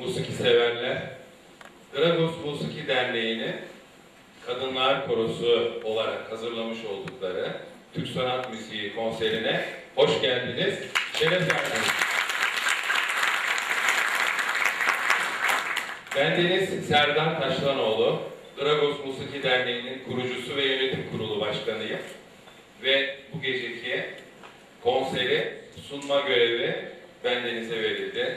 musiki severler, Dragos Musiki Derneği'ni Kadınlar Korosu olarak hazırlamış oldukları Türk Sanat Müziği konserine hoş geldiniz, şeref verdiniz. Bendeniz Serdar Taşlanoğlu, Dragos Musiki Derneği'nin kurucusu ve yönetim kurulu başkanıyım ve bu geceki konseri sunma görevi bendenize verildi.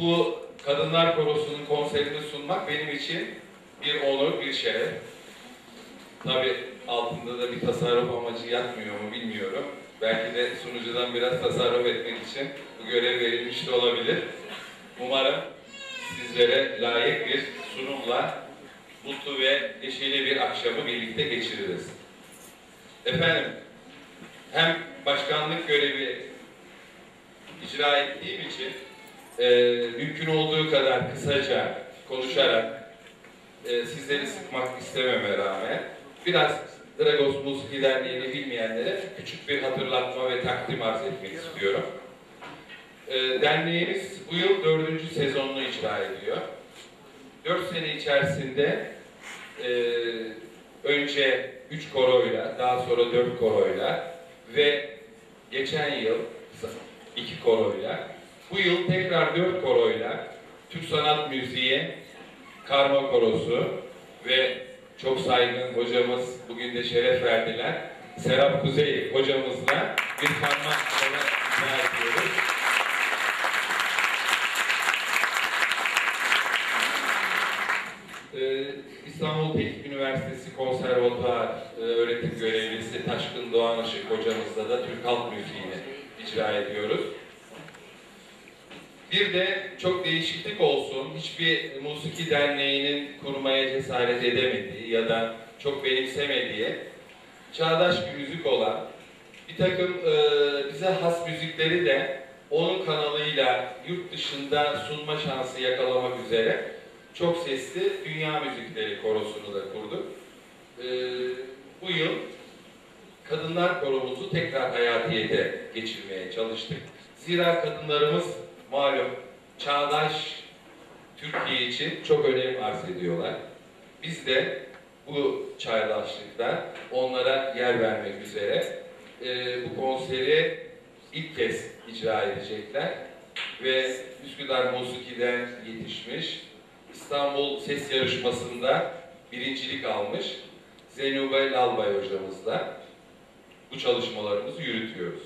Bu Kadınlar Korosu'nun konserini sunmak benim için bir onur, bir şeref. Tabii altında da bir tasarruf amacı yatmıyor mu bilmiyorum. Belki de sunucudan biraz tasarruf etmek için bu görev verilmiş de olabilir. Umarım sizlere layık bir sunumla mutlu ve neşeli bir akşamı birlikte geçiririz. Efendim, hem başkanlık görevi icra ettiğim için mümkün olduğu kadar kısaca konuşarak sizleri sıkmak istememe rağmen biraz Dragos Musiki Derneği'ni bilmeyenlere küçük bir hatırlatma ve takdim arz etmek istiyorum. Derneğimiz bu yıl 4. sezonunu icra ediyor. 4 sene içerisinde önce 3 koroyla, daha sonra 4 koroyla ve geçen yıl 2 koroyla, bu yıl tekrar 4 koroyla Türk Sanat Müziği Karma Korosu ve çok saygın hocamız, bugün de şeref verdiler, Serap Kuzey hocamızla bir karma korosu yapıyoruz. İstanbul Teknik Üniversitesi Konservatuar öğretim görevlisi Taşkın Doğan Işık hocamızla da Türk Halk Müziği'ni icra ediyoruz. Bir de çok değişiklik olsun, hiçbir musiki derneğinin kurmaya cesaret edemediği ya da çok benimsemediği çağdaş bir müzik olan bir takım bize has müzikleri de onun kanalıyla yurt dışında sunma şansı yakalamak üzere Çok Sesli Dünya Müzikleri Korosu'nu da kurduk. Bu yıl Kadınlar Koromuzu tekrar hayatiyete geçirmeye çalıştık. Zira kadınlarımız malum çağdaş Türkiye için çok önem arz ediyorlar. Biz de bu çağdaşlıkta onlara yer vermek üzere bu konseri ilk kez icra edecekler ve Üsküdar Musiki'den yetişmiş, İstanbul Ses Yarışması'nda birincilik almış Zenube Lalbay hocamızla bu çalışmalarımızı yürütüyoruz.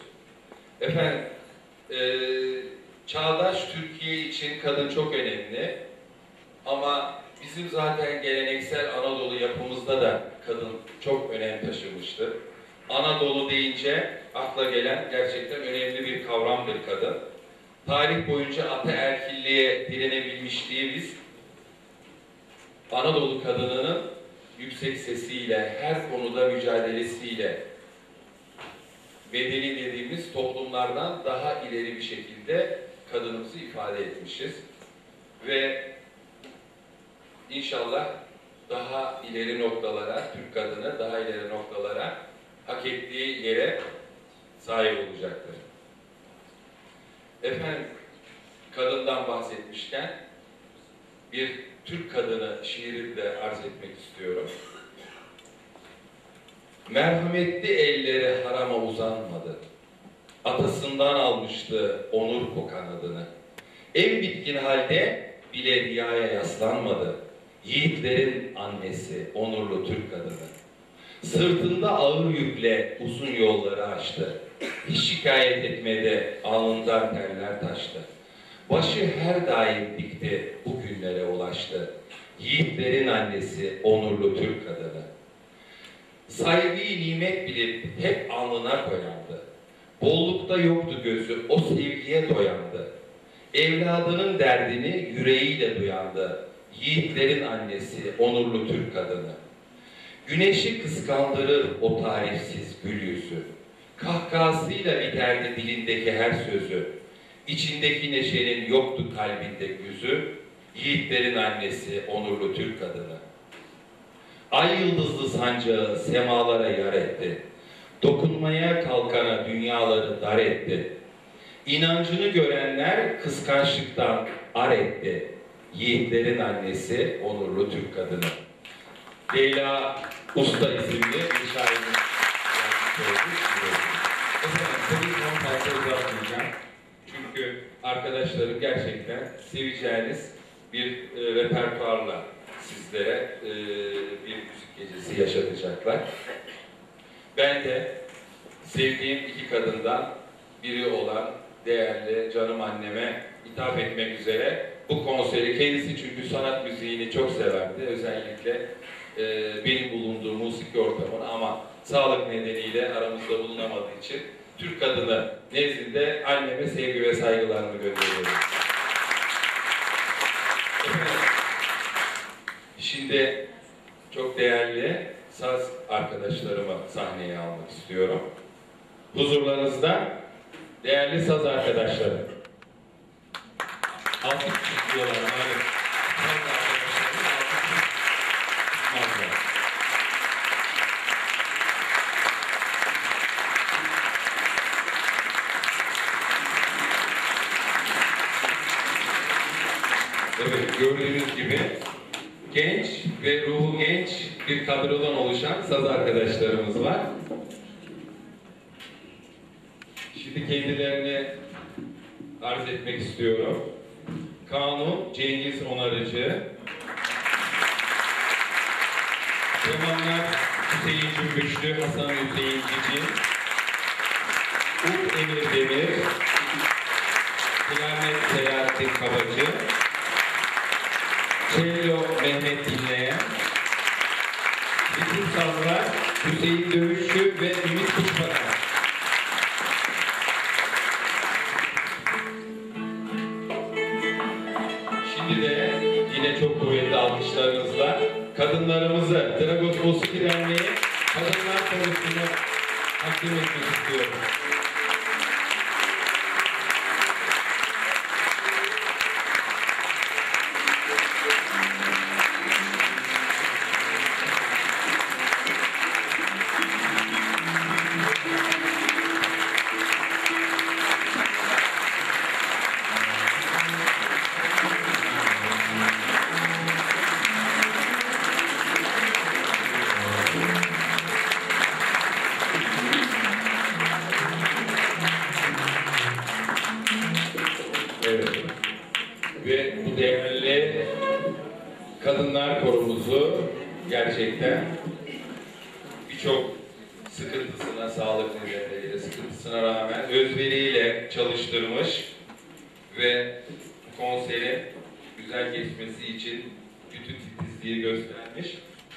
Efendim, çağdaş Türkiye için kadın çok önemli ama bizim zaten geleneksel Anadolu yapımızda da kadın çok önem taşımıştır. Anadolu deyince akla gelen gerçekten önemli bir kavramdır kadın. Tarih boyunca ataerkilliğe direnebilmişliği biz Anadolu kadınının yüksek sesiyle, her konuda mücadelesiyle medeni dediğimiz toplumlardan daha ileri bir şekilde kadınımızı ifade etmişiz. Ve inşallah daha ileri noktalara, Türk kadını daha ileri noktalara, hak ettiği yere sahip olacaktır. Efendim, kadından bahsetmişken bir Türk kadını şiirini de arz etmek istiyorum. Merhametli elleri harama uzanmadı. Atasından almıştı onur kokan adını. En bitkin halde bile riyaya yaslanmadı. Yiğitlerin annesi onurlu Türk kadını. Sırtında ağır yükle uzun yolları açtı. Hiç şikayet etmedi, alnından terler taştı. Başı her daim dikti, bugünlere ulaştı. Yiğitlerin annesi, onurlu Türk kadını. Saygıyı nimet bilip hep alnına koyandı. Bollukta yoktu gözü, o sevgiye doyandı. Evladının derdini yüreğiyle duyandı. Yiğitlerin annesi, onurlu Türk kadını. Güneşi kıskandırır o tarifsiz gül yüzü. Kahkahasıyla biterdi dilindeki her sözü. İçindeki neşenin yoktu kalbinde yüzü, yiğitlerin annesi onurlu Türk kadını. Ay yıldızlı sancağı semalara yar etti, dokunmaya kalkana dünyaları dar etti. İnancını görenler kıskançlıktan ar etti. Yiğitlerin annesi onurlu Türk kadını. Leyla Usta isimli bir şairimiz. Efendim, tabii ki onu fazla uzatmayacağım. Çünkü arkadaşlarım gerçekten seveceğiniz bir repertuarla sizlere bir müzik gecesi yaşatacaklar. Ben de sevdiğim iki kadından biri olan değerli canım anneme hitap etmek üzere bu konseri, kendisi çünkü sanat müziğini çok severdi, özellikle benim bulunduğum müzik ortamını, ama sağlık nedeniyle aramızda bulunamadığı için Türk kadını nezdinde anneme sevgi ve saygılarını gönderiyorum. Şimdi çok değerli saz arkadaşlarımı sahneye almak istiyorum. Huzurlarınızda değerli saz arkadaşlarım. Altın tutuyorlar. Evet, gördüğünüz gibi genç ve ruhu genç bir kadrodan oluşan saz arkadaşlarımız var. Şimdi kendilerini arz etmek istiyorum. Kanun Cengiz Onarıcı, Kemanlar Hüseyinci Güçlü, Hasan Hüseyincici, Uğur Emir Demir, Klarnet Selahattin Kabacı, Cello Mehmet Dinleyen, bütün sazlar Hüseyin Dövüşçü ve Ümit Kuşmadan. Şimdi de yine çok kuvvetli alkışlarınızla kadınlarımızı Dragos Musiki Derneği kadınlar konusunu takdim etmek istiyorum.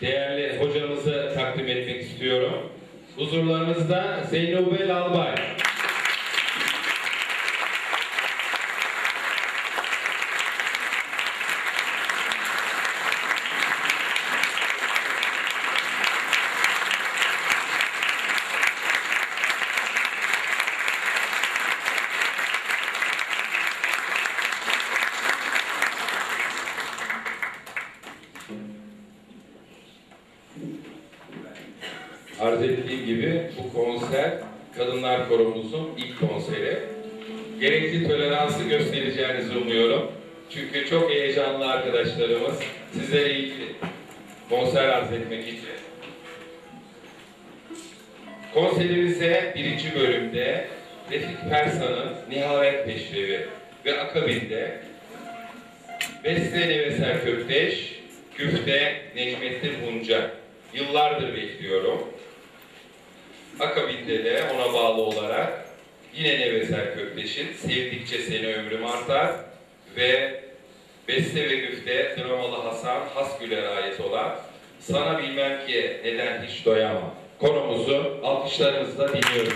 Değerli hocamızı takdim etmek istiyorum. Huzurlarınızda Zenube Lalbay. Arz ettiğim gibi bu konser kadınlar korumuzun ilk konseri. Gerekli toleransı göstereceğinizi umuyorum. Çünkü çok heyecanlı arkadaşlarımız sizlere ilk konser arz etmek için. Konserimize birinci bölümde Refik Persan'ın Nihavet Peşrevi ve akabinde Beste Nevesel Kökteş, Küfte Necmettin Bunca. Yıllardır bekliyorum. Akabinde de ona bağlı olarak yine Nevesel Kökteş'in Sevdikçe Seni Ömrüm Artar ve Beste ve Güfte dramalı Hasan Hasgül'e ait olan Sana Bilmem Ki Neden Hiç Doyamam konumuzu alkışlarınızla dinliyoruz.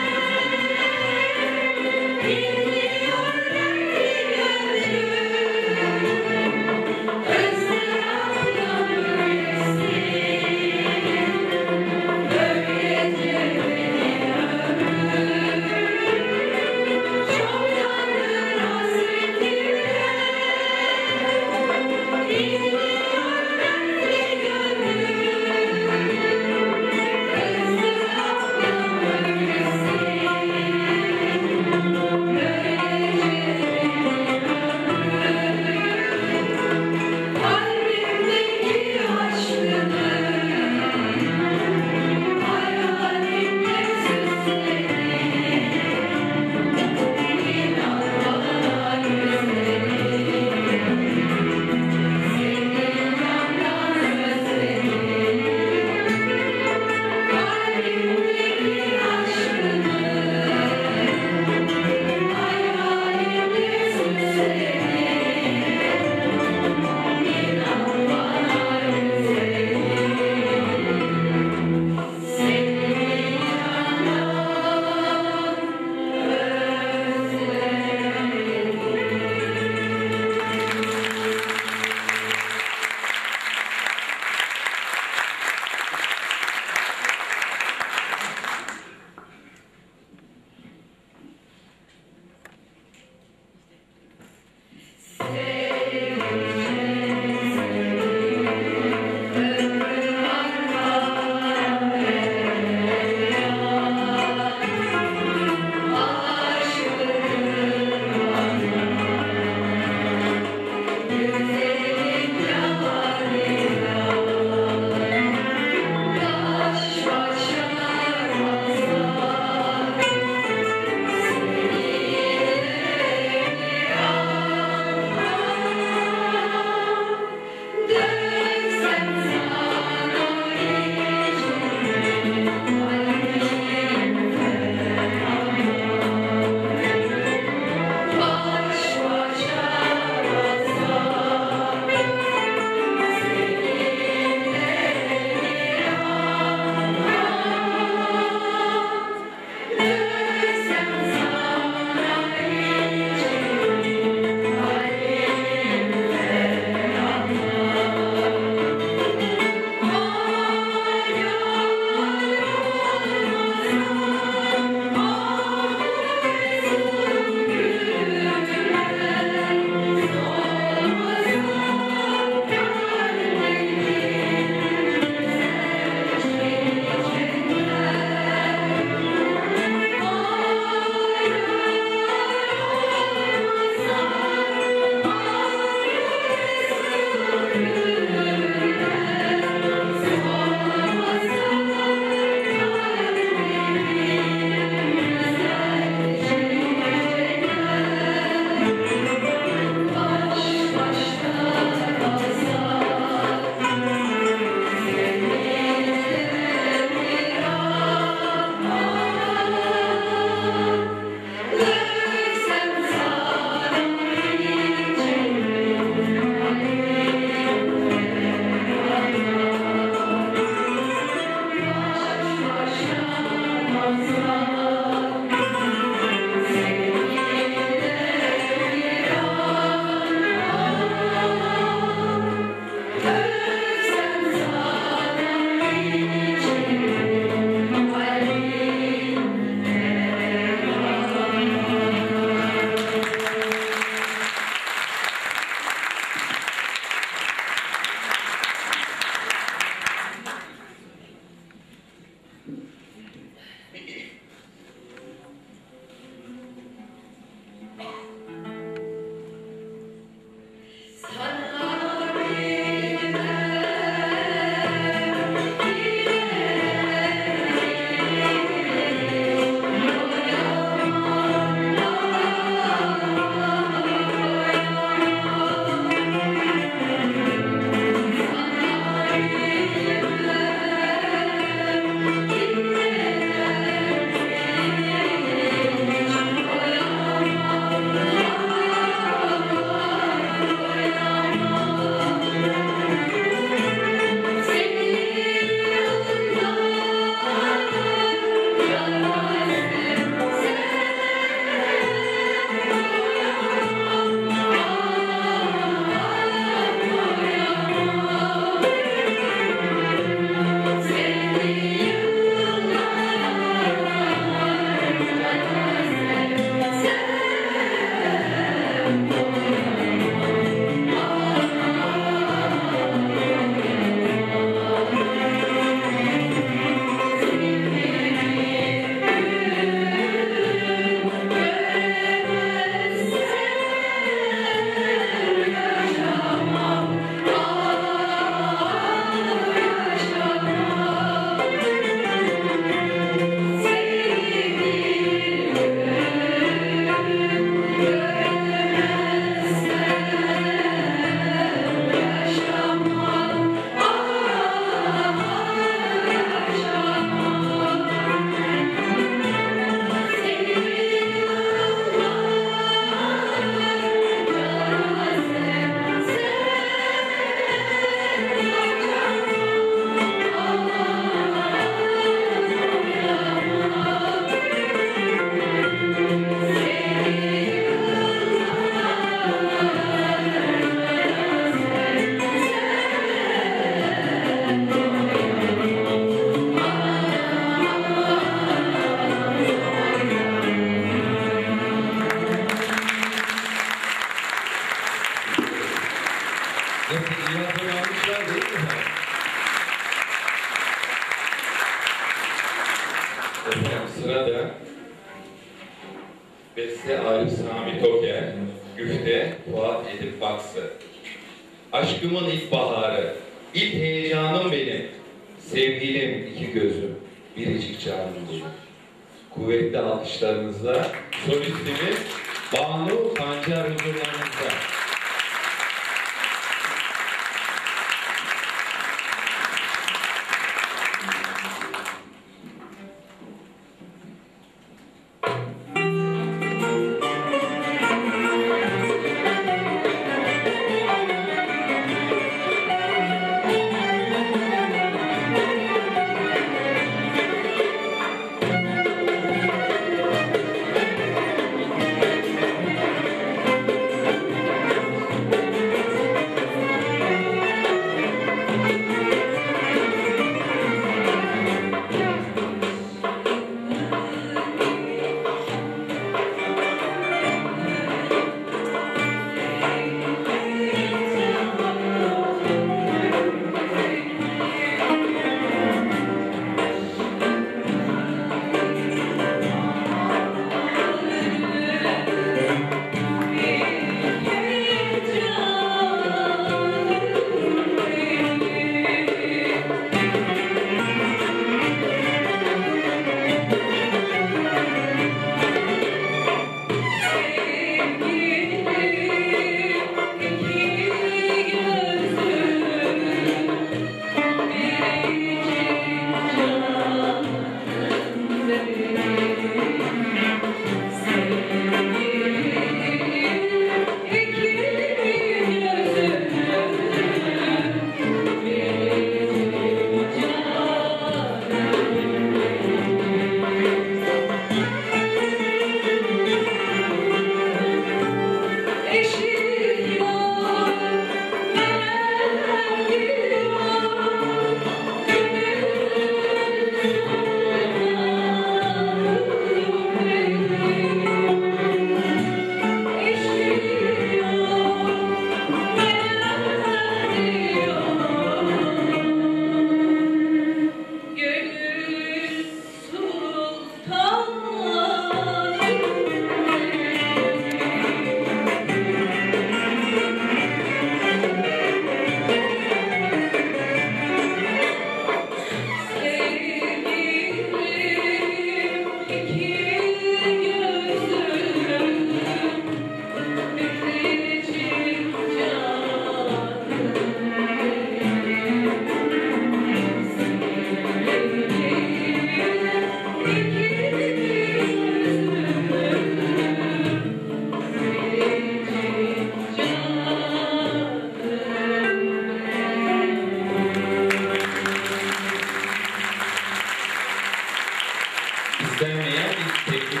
istenmeyen bir teknik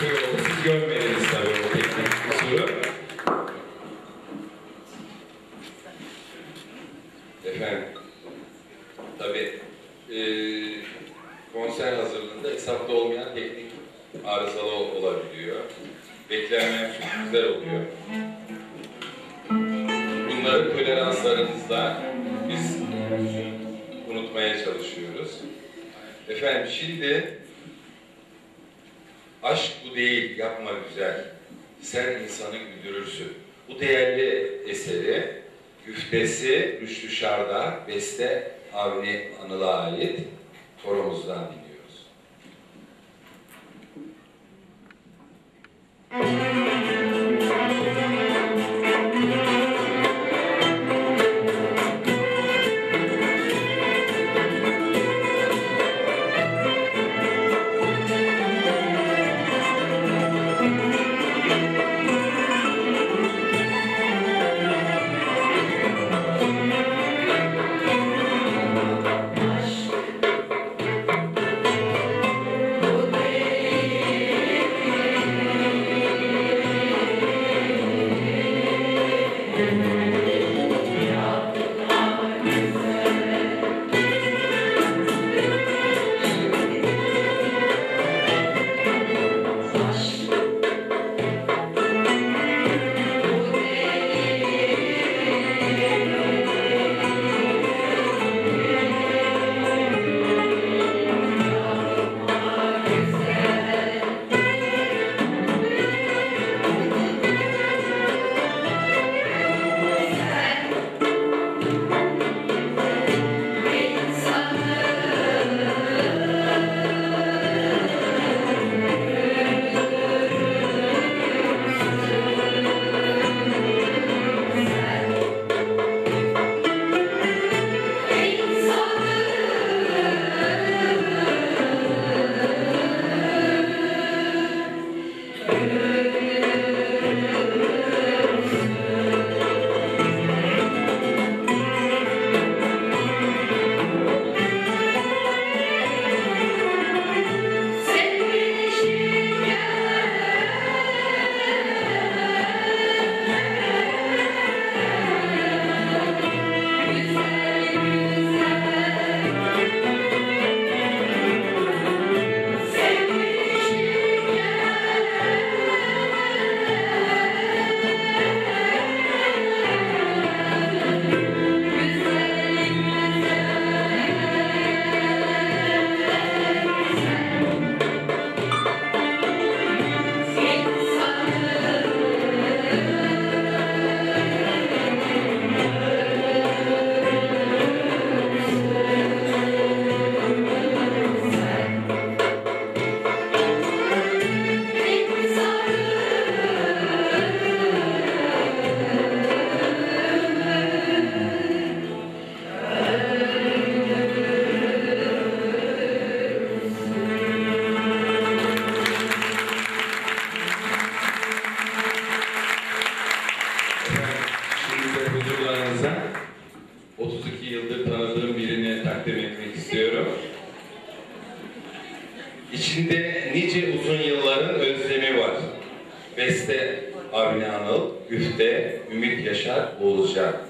şey oldu. Siz görmediniz tabii o teknik kusuru. Efendim, tabii konser hazırlığında hesaplı olmayan teknik arızalı olabiliyor. Beklenmeyen sürprizler oluyor. Bunları toleranslarımızla biz unutmaya çalışıyoruz. Efendim şimdi aşk bu değil, yapma güzel. Sen insanı güldürürsün. Bu değerli eseri güftesi Rüştü Şarda, beste Avni Anıl'a ait koromuzdan dinliyoruz. Beste Avni Anıl, güfte Ümit Yaşar Oğuzcan.